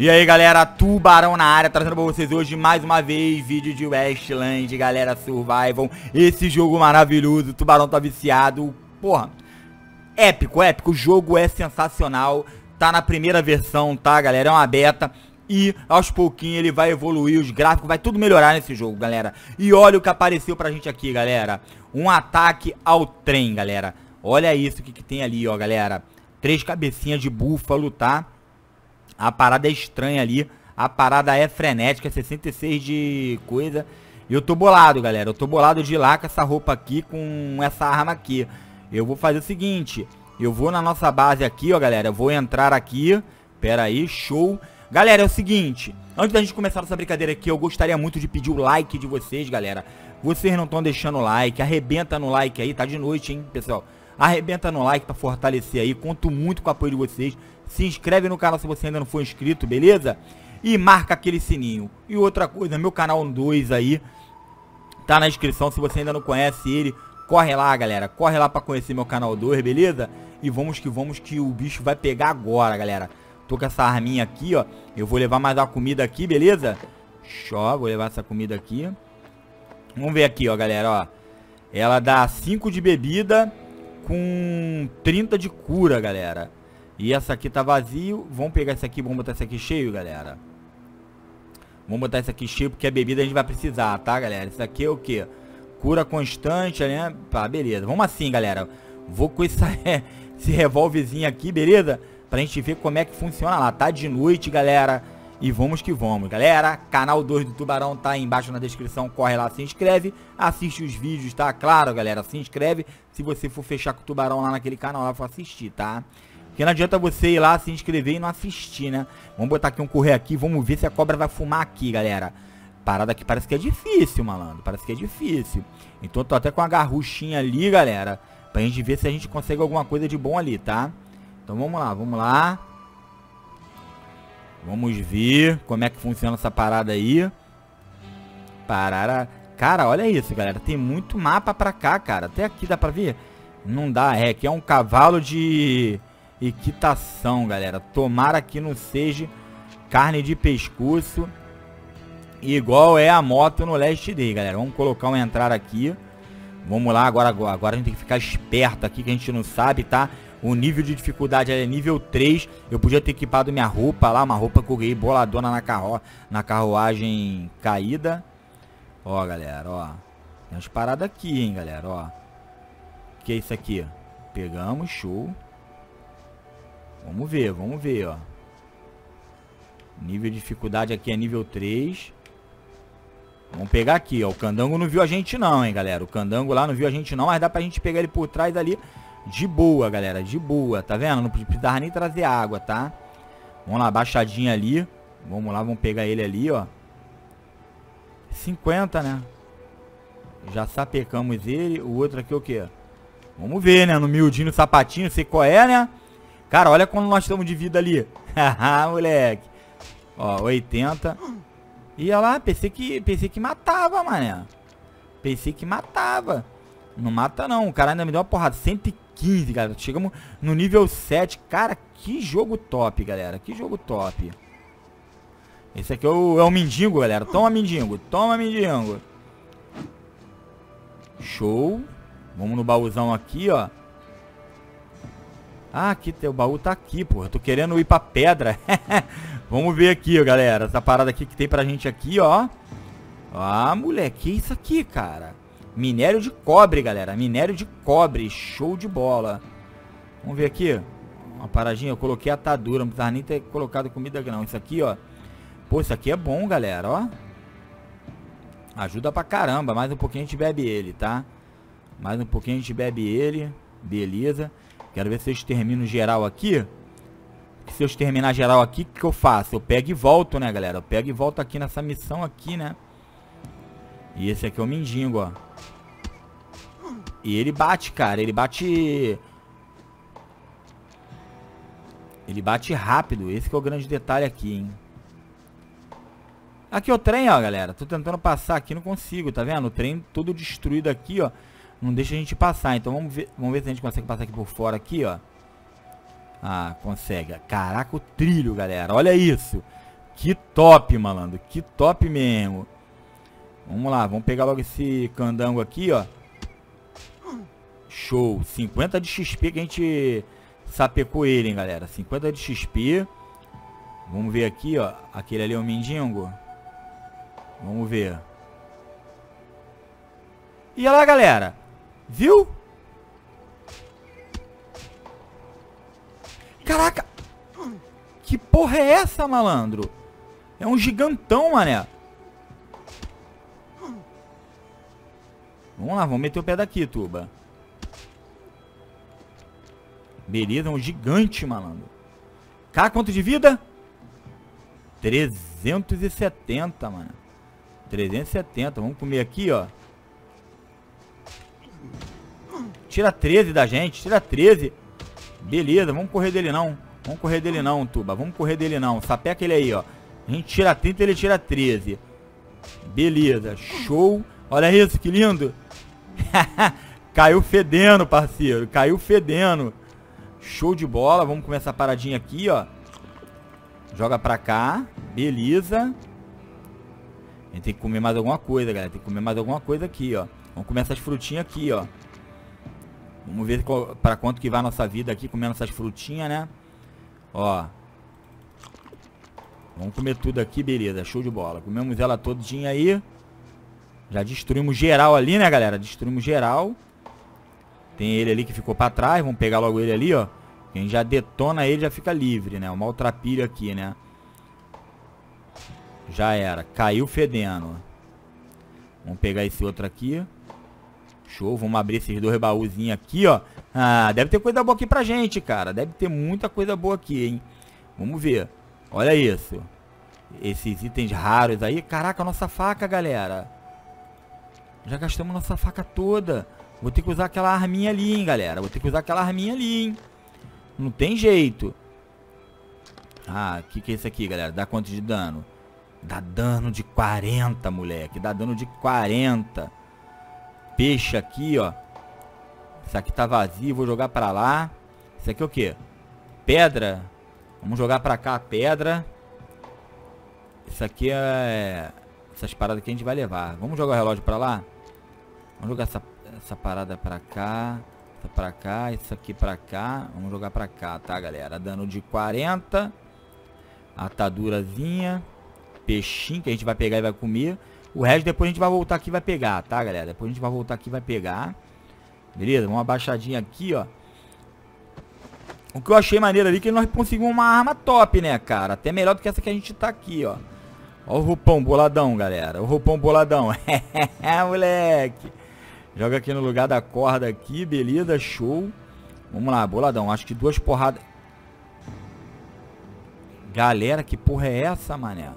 E aí galera, Tubarão na área, trazendo pra vocês hoje mais uma vez vídeo de Westland, galera, Survival. Esse jogo maravilhoso, o Tubarão tá viciado, porra, épico, épico, o jogo é sensacional. Tá na primeira versão, tá galera, é uma beta. E aos pouquinhos ele vai evoluir, os gráficos, vai tudo melhorar nesse jogo, galera. E olha o que apareceu pra gente aqui, galera. Um ataque ao trem, galera. Olha isso que tem ali, ó, galera. 3 cabecinhas de búfalo, tá? A parada é estranha ali. A parada é frenética, 66 de coisa. E eu tô bolado, galera. Eu tô bolado de ir lá com essa roupa aqui, com essa arma aqui. Eu vou fazer o seguinte. Eu vou na nossa base aqui, ó, galera. Eu vou entrar aqui. Pera aí, show. Galera, é o seguinte, antes da gente começar essa brincadeira aqui, eu gostaria muito de pedir o like de vocês, galera. Vocês não estão deixando o like, arrebenta no like aí, tá de noite, hein, pessoal. Arrebenta no like pra fortalecer aí, conto muito com o apoio de vocês. Se inscreve no canal se você ainda não for inscrito, beleza? E marca aquele sininho. E outra coisa, meu canal 2 aí, tá na descrição, se você ainda não conhece ele, corre lá, galera. Corre lá pra conhecer meu canal 2, beleza? E vamos que o bicho vai pegar agora, galera. Tô com essa arminha aqui, ó. Eu vou levar mais uma comida aqui, beleza? Show, vou levar essa comida aqui. Vamos ver aqui, ó, galera, ó. Ela dá 5 de bebida com 30 de cura, galera. E essa aqui tá vazio. Vamos pegar essa aqui, vamos botar essa aqui cheio, galera. Vamos botar essa aqui cheio, porque a bebida a gente vai precisar, tá, galera? Isso aqui é o quê? Cura constante, né? Tá, beleza. Vamos assim, galera. Vou com esse revólverzinho aqui, beleza? Pra gente ver como é que funciona lá. Tá de noite, galera. E vamos que vamos, galera. Canal 2 do Tubarão tá aí embaixo na descrição. Corre lá, se inscreve. Assiste os vídeos, tá? Claro, galera. Se inscreve. Se você for fechar com o Tubarão lá naquele canal, lá pra assistir, tá? Porque não adianta você ir lá, se inscrever e não assistir, né? Vamos botar aqui um correr aqui. Vamos ver se a cobra vai fumar aqui, galera. Parada aqui parece que é difícil, malandro. Parece que é difícil. Então tô até com uma garruchinha ali, galera. Pra gente ver se a gente consegue alguma coisa de bom ali, tá? Então vamos lá, vamos lá. Vamos ver como é que funciona essa parada aí. Parara. Cara, olha isso, galera. Tem muito mapa pra cá, cara. Até aqui dá pra ver? Não dá, é que é um cavalo de equitação, galera. Tomara que não seja carne de pescoço, igual é a moto no Last Day, galera. Vamos colocar um entrar aqui. Vamos lá, agora a gente tem que ficar esperto aqui, que a gente não sabe, tá? O nível de dificuldade é nível 3. Eu podia ter equipado minha roupa lá. Uma roupa que eu ganhei boladona na carruagem caída. Ó, galera, ó. Tem umas paradas aqui, hein, galera, ó. O que é isso aqui? Pegamos, show. Vamos ver, ó. Nível de dificuldade aqui é nível 3. Vamos pegar aqui, ó. O candango não viu a gente não, hein, galera. O candango lá não viu a gente não, mas dá pra gente pegar ele por trás ali. De boa, galera, de boa, tá vendo? Não precisava nem trazer água, tá? Vamos lá, baixadinha ali. Vamos lá, vamos pegar ele ali, ó. 50, né? Já sapecamos ele. O outro aqui é o quê? Vamos ver, né? No miudinho, no sapatinho, sei qual é, né? Cara, olha quando nós estamos de vida ali. Haha, moleque. Ó, 80. E olha lá, pensei que matava, mané. Pensei que matava. Não mata não, o cara ainda me deu uma porrada. 115, galera, chegamos no nível 7. Cara, que jogo top, galera. Que jogo top. Esse aqui é o mendigo, galera. Toma, mendigo, toma, mendigo. Show. Vamos no baúzão aqui, ó. Ah, aqui, o baú tá aqui, porra. Tô querendo ir pra pedra. Vamos ver aqui, galera, essa parada aqui que tem pra gente aqui, ó. Ah, moleque, que isso aqui, cara? Minério de cobre, galera. Minério de cobre. Show de bola. Vamos ver aqui. Uma paradinha. Eu coloquei atadura. Não precisava nem ter colocado comida não. Isso aqui, ó. Pô, isso aqui é bom, galera, ó. Ajuda pra caramba. Mais um pouquinho a gente bebe ele, tá? Mais um pouquinho a gente bebe ele. Beleza. Quero ver se eu extermino geral aqui. Se eu exterminar geral aqui, o que eu faço? Eu pego e volto, né, galera? Eu pego e volto aqui nessa missão aqui, né? E esse aqui é o mendigo, ó. E ele bate, cara. Ele bate rápido. Esse que é o grande detalhe aqui, hein. Aqui é o trem, ó, galera. Tô tentando passar aqui, não consigo, tá vendo? O trem todo destruído aqui, ó. Não deixa a gente passar. Então vamos ver se a gente consegue passar aqui por fora aqui, ó. Ah, consegue. Caraca, o trilho, galera. Olha isso. Que top, malandro. Que top mesmo. Vamos lá. Vamos pegar logo esse candango aqui, ó. Show. 50 de XP que a gente sapecou ele, hein, galera. 50 de XP. Vamos ver aqui, ó. Aquele ali é o mendigo. Vamos ver. E olha lá, galera. Viu? Caraca. Que porra é essa, malandro? É um gigantão, mané. Vamos lá, vamos meter o pé daqui, Tuba. Beleza, é um gigante, malandro. Cá, quanto de vida? 370, mano. 370. Vamos comer aqui, ó. Tira 13 da gente. Tira 13. Beleza, vamos correr dele não. Vamos correr dele não, Tuba. Vamos correr dele não. Sapeca ele aí, ó. A gente tira 30, ele tira 13. Beleza, show. Olha isso, que lindo. Caiu fedendo, parceiro. Caiu fedendo. Show de bola. Vamos comer essa paradinha aqui, ó. Joga pra cá. Beleza. A gente tem que comer mais alguma coisa, galera. Tem que comer mais alguma coisa aqui, ó. Vamos comer essas frutinhas aqui, ó. Vamos ver qual, pra quanto que vai a nossa vida aqui comendo essas frutinhas, né? Ó. Vamos comer tudo aqui, beleza. Show de bola. Comemos ela todinha aí. Já destruímos geral ali, né, galera? Destruímos geral. Tem ele ali que ficou pra trás. Vamos pegar logo ele ali, ó. Quem já detona ele já fica livre, né? O maltrapilho aqui, né? Já era. Caiu fedendo. Vamos pegar esse outro aqui. Show. Vamos abrir esses dois baúzinhos aqui, ó. Ah, deve ter coisa boa aqui pra gente, cara. Deve ter muita coisa boa aqui, hein? Vamos ver. Olha isso. Esses itens raros aí. Caraca, nossa faca, galera. Já gastamos nossa faca toda. Vou ter que usar aquela arminha ali, hein, galera. Vou ter que usar aquela arminha ali, hein. Não tem jeito. Ah, o que é isso aqui, galera? Dá quanto de dano? Dá dano de 40, moleque. Dá dano de 40. Peixe aqui, ó. Isso aqui tá vazio, vou jogar pra lá. Isso aqui é o quê? Pedra. Vamos jogar pra cá a pedra. Isso aqui é... Essas paradas que a gente vai levar. Vamos jogar o relógio pra lá? Vamos jogar essa parada pra cá. Essa pra cá. Isso aqui pra cá. Vamos jogar pra cá, tá, galera? Dano de 40. Atadurazinha. Peixinho que a gente vai pegar e vai comer. O resto depois a gente vai voltar aqui e vai pegar, tá, galera? Depois a gente vai voltar aqui e vai pegar. Beleza? Uma baixadinha aqui, ó. O que eu achei maneiro ali é que nós conseguimos uma arma top, né, cara? Até melhor do que essa que a gente tá aqui, ó. Ó o roupão boladão, galera. O roupão boladão. Moleque. Joga aqui no lugar da corda aqui. Beleza, show. Vamos lá, boladão. Acho que duas porradas. Galera, que porra é essa, mané?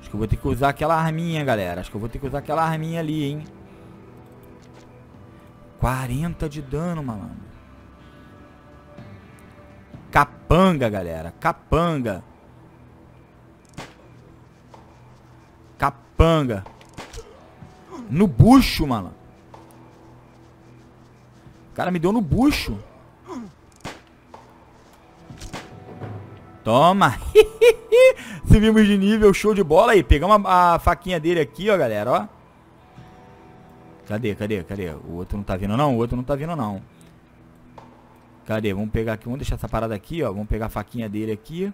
Acho que eu vou ter que usar aquela arminha, galera. Acho que eu vou ter que usar aquela arminha ali, hein. 40 de dano, malandro. Capanga, galera. Capanga. Capanga. No bucho, mano. O cara me deu no bucho. Toma. Subimos de nível, show de bola aí. Pegamos a faquinha dele aqui, ó, galera, ó. Cadê, cadê, cadê? O outro não tá vindo, não? O outro não tá vindo, não. Cadê? Vamos pegar aqui, vamos deixar essa parada aqui, ó. Vamos pegar a faquinha dele aqui.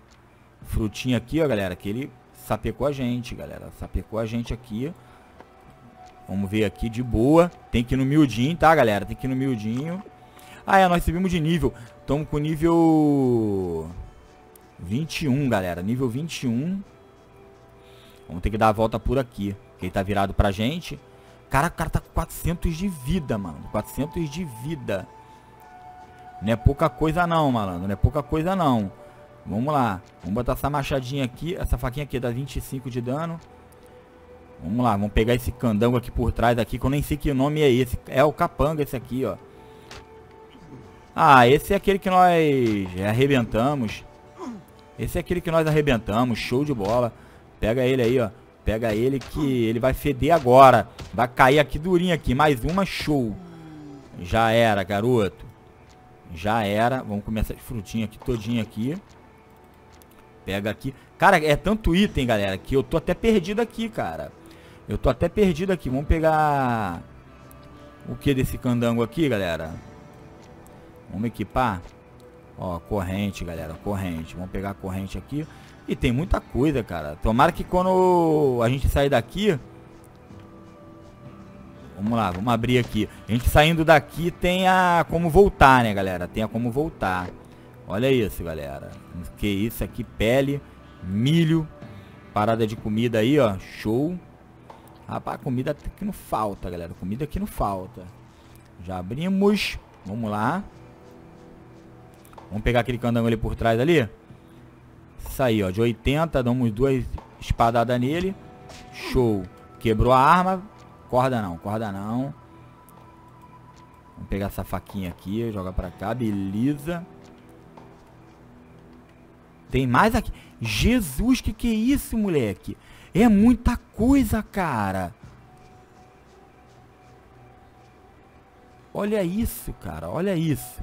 Frutinha aqui, ó, galera, que ele... Sapecou a gente, galera. Sapecou a gente aqui. Vamos ver aqui de boa. Tem que ir no miudinho, tá, galera? Tem que ir no miudinho. Ah, é. Nós subimos de nível. Estamos com nível... 21, galera. Nível 21. Vamos ter que dar a volta por aqui. Porque ele tá virado pra gente. Caraca, o cara tá com 400 de vida, mano. 400 de vida. Não é pouca coisa não, malandro. Não é pouca coisa não. Vamos lá, vamos botar essa machadinha aqui. Essa faquinha aqui dá 25 de dano. Vamos lá, vamos pegar esse candango aqui por trás aqui, que eu nem sei que nome é esse. É o capanga esse aqui, ó. Ah, esse é aquele que nós arrebentamos. Esse é aquele que nós arrebentamos, show de bola. Pega ele aí, ó. Pega ele que ele vai feder agora. Vai cair aqui durinho aqui, mais uma, show. Já era, garoto. Já era, vamos comer essa frutinha aqui todinha aqui. pega aqui. Cara, é tanto item, galera, que eu tô até perdido aqui, cara. Eu tô até perdido aqui. Vamos pegar o que desse candango aqui, galera. Vamos equipar. Ó, corrente, galera, corrente. Vamos pegar a corrente aqui. E tem muita coisa, cara. Tomara que quando a gente sair daqui... Vamos lá, vamos abrir aqui. A gente saindo daqui tem a como voltar, né, galera? Tem a como voltar. Olha isso, galera. Que isso aqui, pele, milho, parada de comida aí, ó. Show. Rapaz, comida aqui não falta, galera. Comida aqui não falta. Já abrimos. Vamos lá. Vamos pegar aquele candango ali por trás ali. Isso aí, ó. De 80, damos duas espadadas nele. Show. Quebrou a arma. Corda não, corda não. Vamos pegar essa faquinha aqui, joga pra cá. Beleza. Tem mais aqui. Jesus, que é isso, moleque? É muita coisa, cara. Olha isso, cara. Olha isso.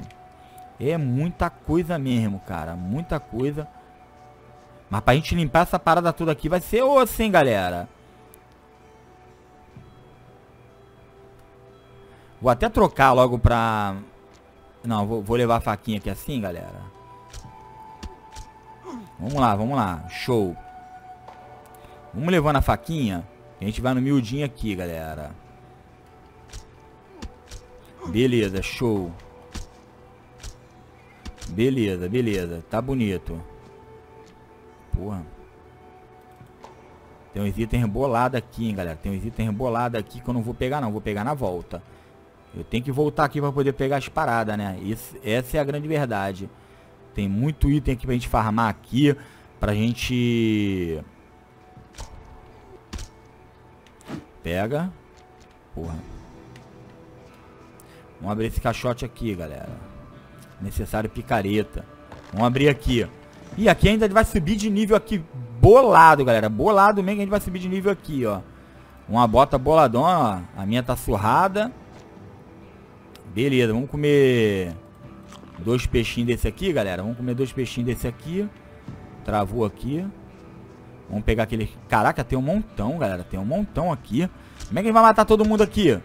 É muita coisa mesmo, cara. Muita coisa. Mas pra gente limpar essa parada toda aqui vai ser osso, hein, galera? Vou até trocar logo pra... Não, vou levar a faquinha aqui assim, galera. Vamos lá, vamos lá. Show. Vamos levando a faquinha. A gente vai no miudinho aqui, galera. Beleza, show. Beleza, beleza. Tá bonito. Porra. Tem uns itens bolados aqui, hein, galera. Tem uns itens bolados aqui que eu não vou pegar, não. Vou pegar na volta. Eu tenho que voltar aqui pra poder pegar as paradas, né? Essa é a grande verdade. Tem muito item aqui pra gente farmar aqui. Pra gente... Pega. Porra. Vamos abrir esse caixote aqui, galera. Necessário picareta. Vamos abrir aqui. E aqui ainda vai subir de nível aqui. Bolado, galera. Bolado mesmo que a gente vai subir de nível aqui, ó. Uma bota boladona, ó. A minha tá surrada. Beleza, vamos comer dois peixinhos desse aqui, galera. Vamos comer dois peixinhos desse aqui. Travou aqui. Vamos pegar aquele... Caraca, tem um montão, galera. Tem um montão aqui. Como é que a gente vai matar todo mundo aqui?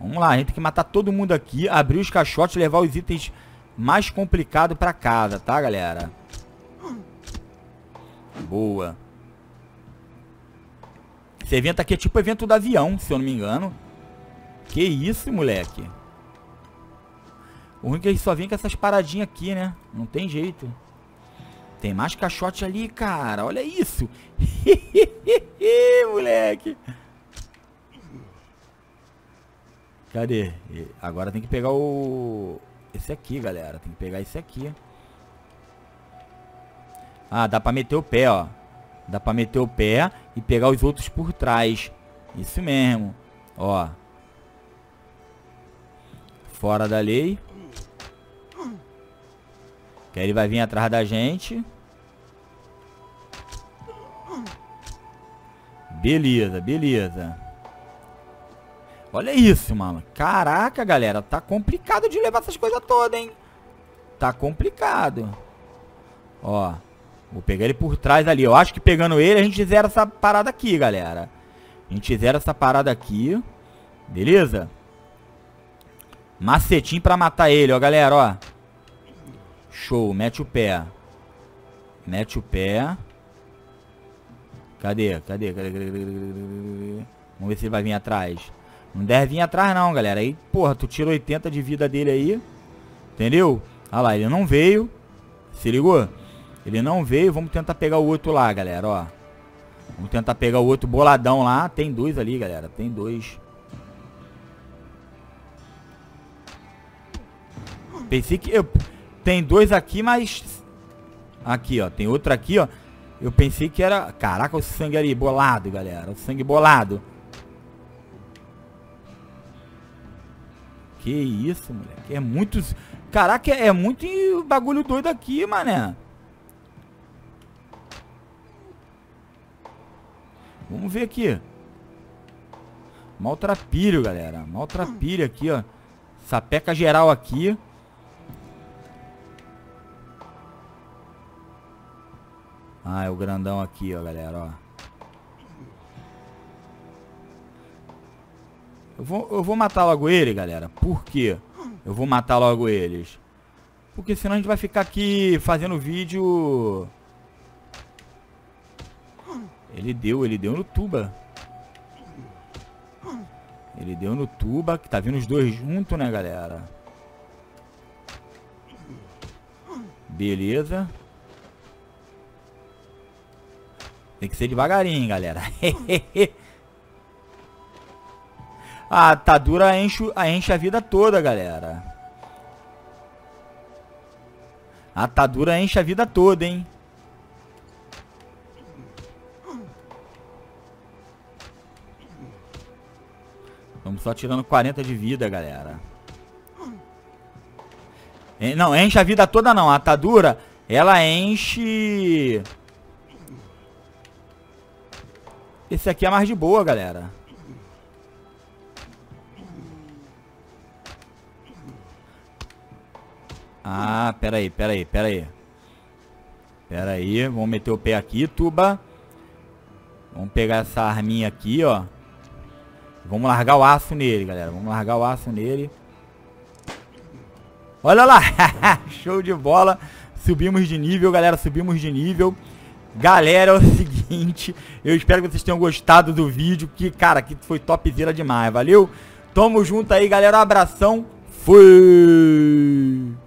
Vamos lá, a gente tem que matar todo mundo aqui. Abrir os caixotes e levar os itens mais complicados pra casa, tá, galera? Boa. Esse evento aqui é tipo evento do avião, se eu não me engano. Que isso, moleque. O ruim é que ele só vem com essas paradinhas aqui, né? Não tem jeito. Tem mais caixote ali, cara. Olha isso. Moleque. Cadê? Agora tem que pegar o... Esse aqui, galera. Tem que pegar esse aqui. Ah, dá pra meter o pé, ó. Dá pra meter o pé e pegar os outros por trás. Isso mesmo. Ó. Fora da lei. Que aí ele vai vir atrás da gente. Beleza, beleza. Olha isso, mano. Caraca, galera. Tá complicado de levar essas coisas todas, hein? Tá complicado. Ó. Vou pegar ele por trás ali. Eu acho que pegando ele a gente zera essa parada aqui, galera. A gente zera essa parada aqui. Beleza? Macetinho pra matar ele, ó, galera, ó. Show, mete o pé. Mete o pé. Cadê? Cadê? Cadê? Vamos ver se ele vai vir atrás. Não deve vir atrás não, galera. Aí, porra, tu tira 80 de vida dele aí. Entendeu? Olha lá, ele não veio. Se ligou? Ele não veio. Vamos tentar pegar o outro lá, galera, ó. Vamos tentar pegar o outro boladão lá. Tem dois ali, galera. Tem dois. Pensei que... Eu... Tem dois aqui, mas... Aqui, ó. Tem outro aqui, ó. Eu pensei que era... Caraca, o sangue ali. Bolado, galera. O sangue bolado. Que isso, moleque. É muito... Caraca, é muito bagulho doido aqui, mané. Vamos ver aqui. Maltrapilho, galera. Maltrapilho aqui, ó. Sapeca geral aqui. Ah, é o grandão aqui, ó, galera, ó. Eu vou matar logo ele, galera. Por quê? Eu vou matar logo eles. Porque senão a gente vai ficar aqui fazendo vídeo... Ele deu no tuba. Ele deu no tuba, que tá vindo os dois juntos, né, galera? Beleza. Tem que ser devagarinho, galera. A atadura enche a vida toda, galera. A atadura enche a vida toda, hein? Vamos só tirando 40 de vida, galera. Não, enche a vida toda não. A atadura, ela enche... Esse aqui é mais de boa, galera. Ah, pera aí, vamos meter o pé aqui, tuba. Vamos pegar essa arminha aqui, ó. Vamos largar o aço nele, galera. Vamos largar o aço nele. Olha lá. Show de bola. Subimos de nível, galera. Subimos de nível. Galera, é o seguinte. Eu espero que vocês tenham gostado do vídeo. Que, cara, que foi topzera demais. Valeu? Tamo junto aí, galera. Um abração. Fui!